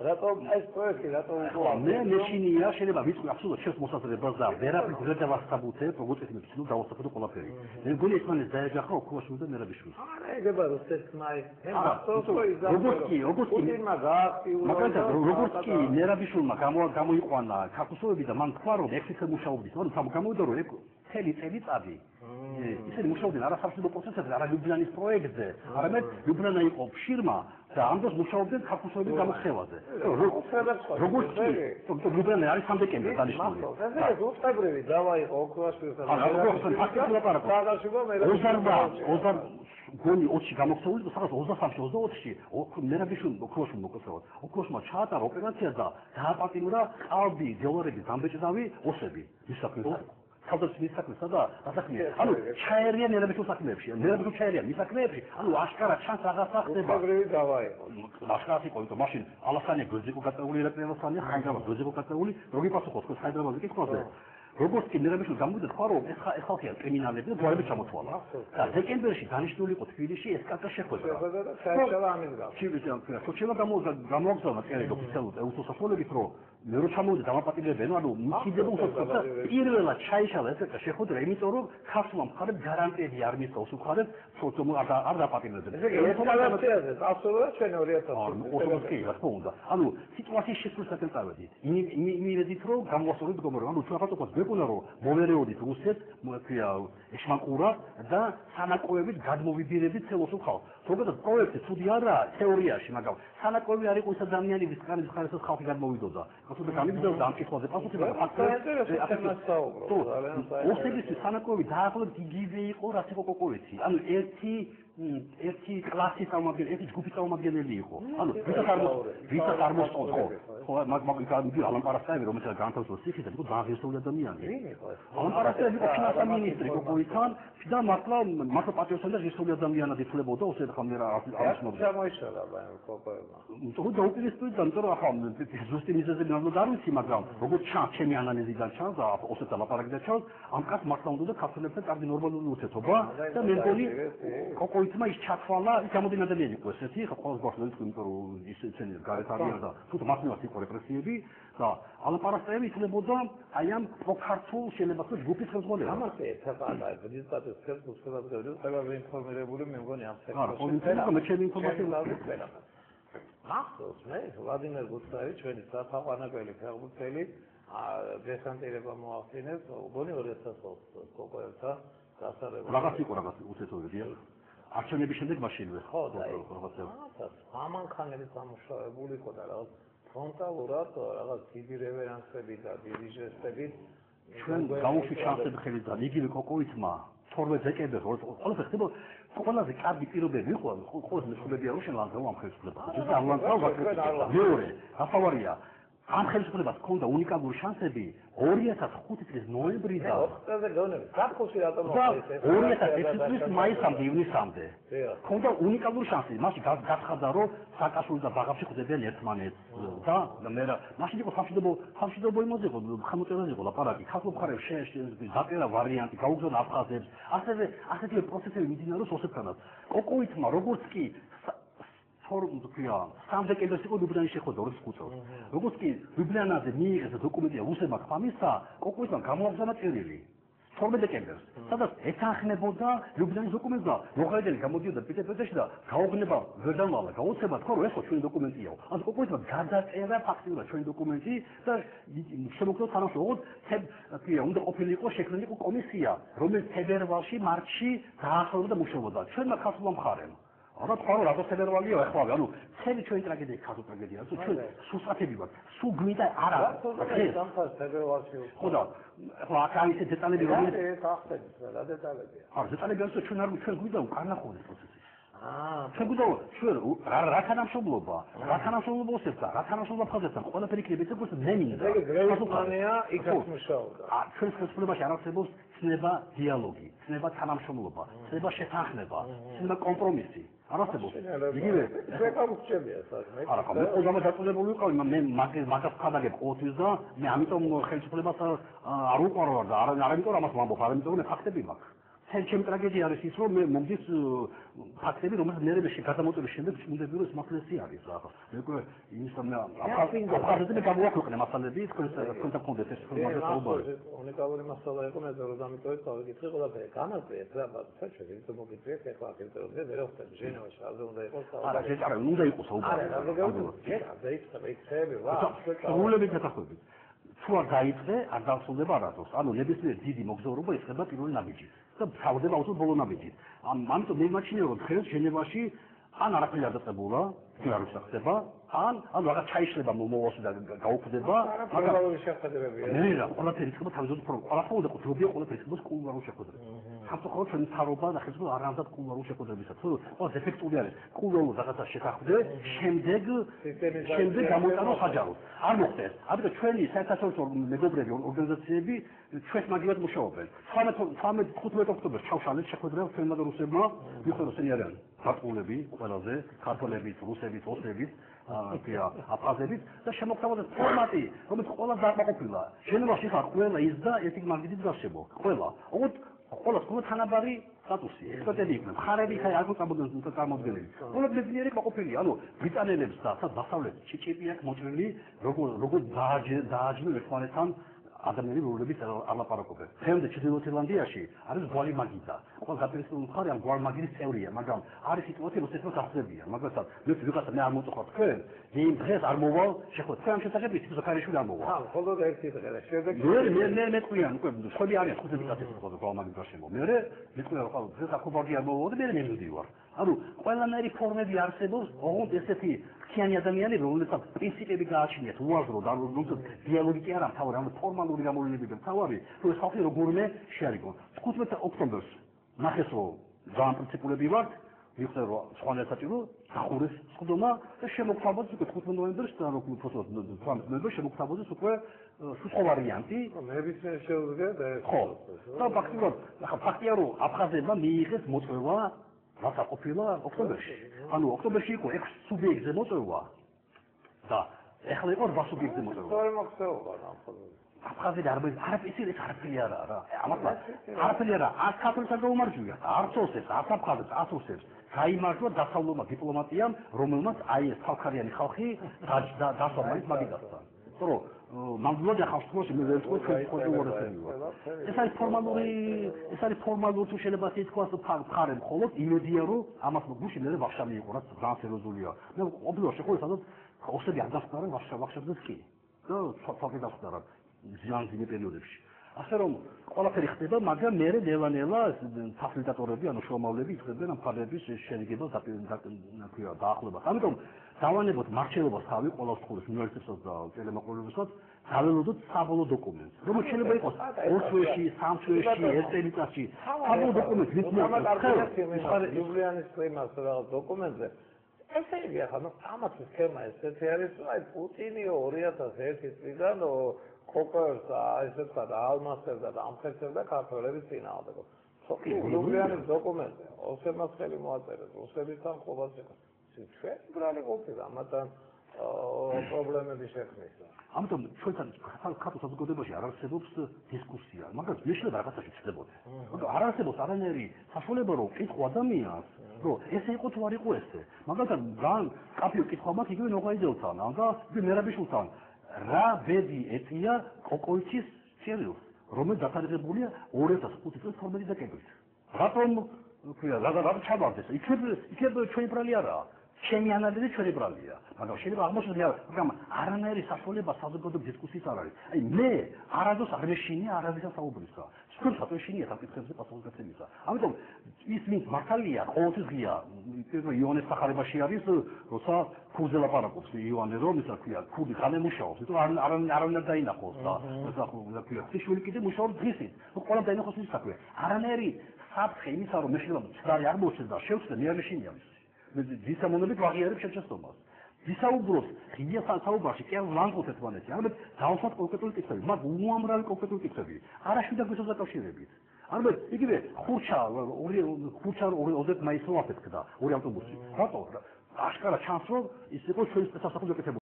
Ratão mais punk, ratão mais. Né, mexini já chega bem, eu acho que chega muito sobre bazar. Verá porque já estava sabotando, eu gosto de me desculpar, eu estava tudo com a pele. Ele disse que ele já jogou com o assunto da Rabishus. Ah, é verdade, você mais. É só coisa. Robotki. O que magar, o que robotki, né Rabishul, mas como eu quando, que sou vida, mas claro, é que se mushaubis, não sabe como eu dou, خليت أبي. إذا المشروع ده أنا خلصت بالقصة ده أنا لبنان البروجكت. أنا لبنان يقوم شيرما. فعندوس مشروع ده خلصت بالقصة ده مخيوات. رجوتي. لبنان يعني خمسة كم. هذا الشيء. هذا هو تبرير دواء أوكلاش. هذا كوني أوتشي كمقصود بصراحة أوزا سامش أوزا أوتشي أو ميرا بيشون أكروش مقصود أكروش ما شاطر أو كنا تيادا ثابت إنورا أبي جواري بزامبيش زاوي أوسبي يسافر. خالد سميسك مسدا أتكلم. أنا شاعريا أنا بتوصل نبشي. أنا بتوصل شاعريا مسك نبشي. أنا عشكرك شان ساعة ساعة تبع. عشكرك كويس ماشين. على سنة جزءكو كتقولي لك أنا سنة خانجام جزءكو كتقولي. روجي بس خد خد خيدر مزيك كذا. روبوت كنيرة بيشو جامود الخارو. إخاطيا كمينال بيد ولا بيشامو توالا. لكن إن برشي تانيش نولي قطفيلي شيء إسكاتش شكوى. شو شو عامل ده؟ شو بيسوي؟ شو شو جاموز مثلاً لو توصفوا لي برو. نروحامو ده تمام باتيلي بينو مكيدة بوسطة إيرلا لا شيء شلته كشيخود رأي ميتورو خاص ما مخالد جارانتي ديار ميتوسو مخالد صوتهم أردا باتيلي ده. أصلاً شو نوريته؟ أصلاً كذا فوندا. أنا سيطواتي شكل ساتن تابديت. مين الذي ترو كم وصلت قمران وتشوفه تقص بيكونارو مولريو دي توسط مكيا إشمان كورا ده سانك أوبيت قد موفي بيربيت سوسو خاو. فقدت قوية سوديارا ثورية شمعاو. سانك أوبيت هاري كويس دامياني بيسكان بيسكان سخاو في قد موفي دوزا. أصلاً كان يبدأ دام في خاصة أصلاً أكثر تو وصلت السنة كوي داخل تجيبي قرص كوكوي أنا ერთი კლასი სამაგერ ერთი ჯგუფი სამაგერელი იყო ანუ ვიცა წარმოშობა ხო მაგალითად ალან პარასაევი რომელიც განთავსოს ციხიდან იყო დაღესული ადამიანი ალან პარასაევი იყო ფინანსის მინისტრი გოგოითან და მართლა მას პატრიოტი და ღირსული ადამიანად ითვლებოდა ოსეთ ხამერა აღმოჩნდა გამოიშალა კოპერმა თუმცა დაუკრესტუიდან და რა ხომ ზუსტი მიზეზები ნამდვილად არ ვიცი მაგრამ როგორც ჩემი ანალიზიდან ჩანს ოსეთ ლაპარაკიდან ჩანს ამ კაც მართლა უნდა ქართველებთან კარგი ნორმალური ურთიერთობა და მე მგონი კოკო إذا ما يشتغل الله إذا ما دينا دليل يقول سيخ خلاص قرص ليش كم ترو يسني القارئ تعبير ده شو تماثيل وثيق ولا برسيبي ده على برسيبي يكون بدم أيام بكرتول شيء لما تقول جوبيس خمس مليون أنا سيد هذا بديت أتذكر سبعة دولار سبعة وعشرين فمرة بقول من غني أمسك أنا متشابهين كماسين ها صحيح وادي نرجع سريج ونسأل هوا أنا قلت هقول سالي بيسان تيربا موافقين وبني ورثة صوت كوبايتا كسر رغاسي وتسوي أحسن بيشندك ماشين خالد. همان كان اللي سامشوا بولي كدالا. فانتا ورات ورات تيجي ريفرنس بيدا بيجي استبيد. شون قاموا في شانس بخليدا نيجي لكوكو إسمه. صورة زكاة بروز. أنا فكرت كونا زكاة بيتيرو بيجوا. خلاص نشوف بيروشين لازم هم خلص كله. جزء عملان صار. يوري. هفوريا. عم خلص كله بس كوندا ونيكا بورشانس بي. أوريا تسخوت تريز نوي بريدا. هذا جونر. كم كوسيرة تمام. أوريا تسخوت ماي سامد يوني سامد. كوندا أوني كابور شانسي. ماشي غاز خدارو ساكاشول دا باقابش خديبي ليتمانيت. دا لمرة ماشي ديكو خمسة دبوي مزيك خمسة مزيك ولا بارا. خاصو بخارج شش زاتيرا واريانت كاوكزون أبخازير. أسرع البروسيس المدينة روسوسة كانت. أكويت ما روبوتسكي. فورم دقيقة. سامدك إذا سيكون لبنان شيء خدور سكوتر. لقولك لبنان هذا ميغ هذا دوكومنتي وصل مكفاميسا. كوكويسان كامو أبزمت إيريلي. فورمدك إذا. هذا إتاخن بودا لبنان دوكومنتا. لوكالي كاموديو ده بيت بيتش ده. كاوغن با فردان ولا كاوسة ما تكرر ويسكت شوين دوكومنتيو. أنا كوكويسان كذا إيرا فاكسيلا شوين دوكومنتي. ده شموكلو ثانوس رود. تب كي عند أوبيليكو شكلنيكو كوميسيا. رومن تبير واشي مارشي تاخر وده مشوودا. شوين ما خاصلهم خارم. أنا أقول لك أنا أقول لك أنا أقول لك أنا أقول لك أنا أقول لك أنا أقول لك أنا أقول لك أنا أقول لك أنا أقول لك أنا أقول لك أنا أقول لك أنا أقول لك أنا أقول لك أنا أقول شنو شو راكنا شغلوبا راكنا شغلوبا سيرتا راكنا شغلوبا خذتها وانا فريق بيتك بس منين انا ايكس مشاوده شنو شغل باش عرفت بس سنبا ديالوجي سنبا تنام شغلوبا سنبا شتاخنبا سنبا كومبروميسي عرفت بس يجيبه شكاو تشبي صاحبي انا كنت زعما تقول لي قال ما كفكادك اوتيزا مي عميتهم خلصوا لي بس عروق ورا عربي ترى ما بفهم تقول لي حقت بيبك هالشيء متراجع يعني سيسرو منديس حتى بينهم مثل نرمي الشكارة موتور الشمس من الفيروس ما تنسي يعني صراحة يقول يسمى أبغى أزيد كم واحد كنا مصلى بيت كنت أقوم بتشتغل في المدرسة أوبر. أنا كأول مصلى يقوم هذا الرزام يتوه صار كتير ولا في كامل في لا بس شو في تمو كتير في خلاك في تروح في روح تجينا وش هذا وده يقول على شيء على نودا يقصوب على بقول كتير عبيد تبيك سامي واحد هو اللي بيجي تأخذ شو عايزة عندنا صلي باراتوس أنا لبست جديد مكسور وبس خبرت يقول نبيجي طب حاولنا أوصل بقولنا بيجي عم تبني ماشيني وبخير شنو ماشي أنا رأيي هذا تبولا كل عروس تبى أنا رأيت حيش لبى موصل ده جاوب تبى ما كان ولا شيء قدر بيه نيلا ولا تريسك بس حاجة تفرج ولا حاول تقول بيه ولا تريسك بس كل عروس قدر حتى خلاص في الحربة ده خلاص عرام ده كل عروس قدر بيسافر أو زفت ودياله كل عروس ده كذا شيء قدر شندق عمود أنا حجرو عن مختلف عبده تشيلي ساتسون صار مجبرين أورجانيزاتسي بي تشيل مجلد مشابه فهمت خطوة أكتوبر شوش عليه شيء قدر في المدرسة ما بيخلص سنيران تقول بي ولا زي كاربل بي تروس بي توس بي فيها أبغى بي ده شيء مكتوب فورماتي هم يقولون ذا ما قبله شنو رشيف أقوله يزدا يتيج مجدد رشيبه قبله أود قلت كنت أنا بري تاتوسي تاتليكنا خاربي خيال كنت أبغى نزنت كام مزجلي قلت بتنيرك ما قبله أنا بيتأني لبستا تدخله شيء بيك مجرلي رجل داج من الفلسطين أدم نبي ولبيس على باركوبه. هم ده شيء نوتيلانديا شيء. عارف غوالي ماجيدا. وقال قبل سنة خارج عن غوال ماجيد سوريا. ما قام. عارف سيتواتي وسيتوات حسابية. ما قصد. لفيقة نعم متخاط. كل. يين خيز على الموال. شكوى. فهم شو تجربي؟ شو كاري شو على الموال؟ ها. خلوا ده يصير كذا. شو ده؟ لا نتقيان. نقول. خلي يعني. خذ بيتاتي. خذ غوال ماجيد رشيمو. ميرة. نقول خلاص. خذ أكو باقي الموال. ده بيرمي الديوار. أرو. ولا نري فورم بيارسيبوس. هون دستي. كان يدمياني بيقول لك. بيسيبي بيجاشية. وارضو. دارو نقول. ديالوجي أرام. ثورة. فورما لوريا مولي بيجن ثوابي. هو سافر وقرمه شاريكون. كتب تأكتمبرس. نخسوا. زمان تقول بيبارد. يختاروا سخانة تاتيرو. تخورس. كدوما. الشيء مكتوب بس كتب نوفمبرس تانو كتب فصل نوفمبرس مكتوب بس كتب شو خواريانتي. ما بيصير شو ده. خال. طب بكتيرو. بكتيرو. أبخذ ما ميخس مطروا. راسا قفيلا أكتمبرس. أنا أكتمبرس يكون إكس سوبيك زي مطروا. دا. إخلي أربع سوبيك زي مطروا. صار مكتوب أنا. أبغى في عربي عارف يصير إيش عارف اللي يرى عمطلة عارف اللي يرى عارف كاتل تجربة مرجوية عارف صوصيس عارف أبغى عارف صوصيس هاي مرجوية دخلوا ما دبلوماسيام روملمات عايز خالكريان خالكي دخل ما يسمع بيدخل ترى منظور يخصوص مزيد كل ورثة إسألي فورمالوري إسألي فورمالور توشيل بسيط كواس بخارم خلص يمديرو أما تبغوش اللي بخشام يقولات فرنسا روزوليا نعم أبغى شكل صدق أوصل بيعدس نارن بخش بذكي ده صافي دس نارن زيان زين بينودش. أخيراً، على كل اختبار مجال ميري ديواني لا تحصل تطوربي أنا شو مولبي تقدرنا نقاربيش الشركة بس تقدر داخل بس. أميكم تواني بس مارشلو بس هاوي ولا سكول سنوات تصدق. إذا ما قلنا بسات هاولو دوت هاولو دوكومنت. لما تشيل بيكوس. أوسويشي سامسويشي هستيليتاشي. هاولو دوكومنت. لبنان استريم أصلاً دوكومنت. أسيب يا خانم. أما تسكيم أستياريس ما بوتيني أوريا تسيرت فيجانو. كوكرز عايزين تداول ماسترز عم تكسر ده كارتولة بسينا هذا كله. صحيح. لوبيان الدوكومنت. أوسط مسألة مواتيرز. أوسط بيتان خوبات سكر. شو برالي قلت ده؟ مثلاً проблема بيشكل مثل. عمتم شو تان؟ هل كاتو صدقوا ده بشي؟ عارف سببس ديسكوسيا. ما كنت ليش لدرجة تشوف سببه؟ عارف سببس على ناري. فشلون بروك؟ إيه قدامياس؟ رو. إيش يكون تواريخ وسته؟ ما كنت عن كابيو كده خامات يجيبون وقاعد يلتان. عندها بنرى بيشوتان. را بدي اتيا كوكويتيس سيريوس رومي داتاري بوليا اوريتاس كوتيس فورمالي داكيبل راتوم كويا لازم تشابارتس يكبر تشيبراليا را شيمي انا دي تشيبراليا انا شيلي عموش ديال كما ارانيري سافولي باسادو كودو ديسكوسي ساراري اي مي ارادوس ارمشيني ارادوس ساوبريسا شكون ساوبريشيني تاكيتسي باسادو كاتسيسا عمدو اسمي ماركاليا اوتيزيا يونس ساخارباشي اريس روسا كوزلا باركوس يوان رومي ساكيا كودي خانه مشاو تو عرمنا داينا قوسا تاخو زاكيا تشول كده مشاو دريسيت وقولنا داينا قوسي ساكيا ارانيري صاب خيمي صارو مشيلو صار يعبوش دا شوف سميا مشيني ديسا منبت وغيره بشكل شخصي. ديسا وبروس خيّة صعبة برشة كأن لانكو تتوانى تعمل تعوّض كوكتول تكسبي ما هو عمره كوكتول تكسبي. عارش ميدا قصة كوشي ربيت. عمل يجيبه خوشة أوري أوزت ما يسوى بس كذا أوري أوتوبوسي. هاتو عشكرا شانسون يستيقظ شوي بس أصلاً كده.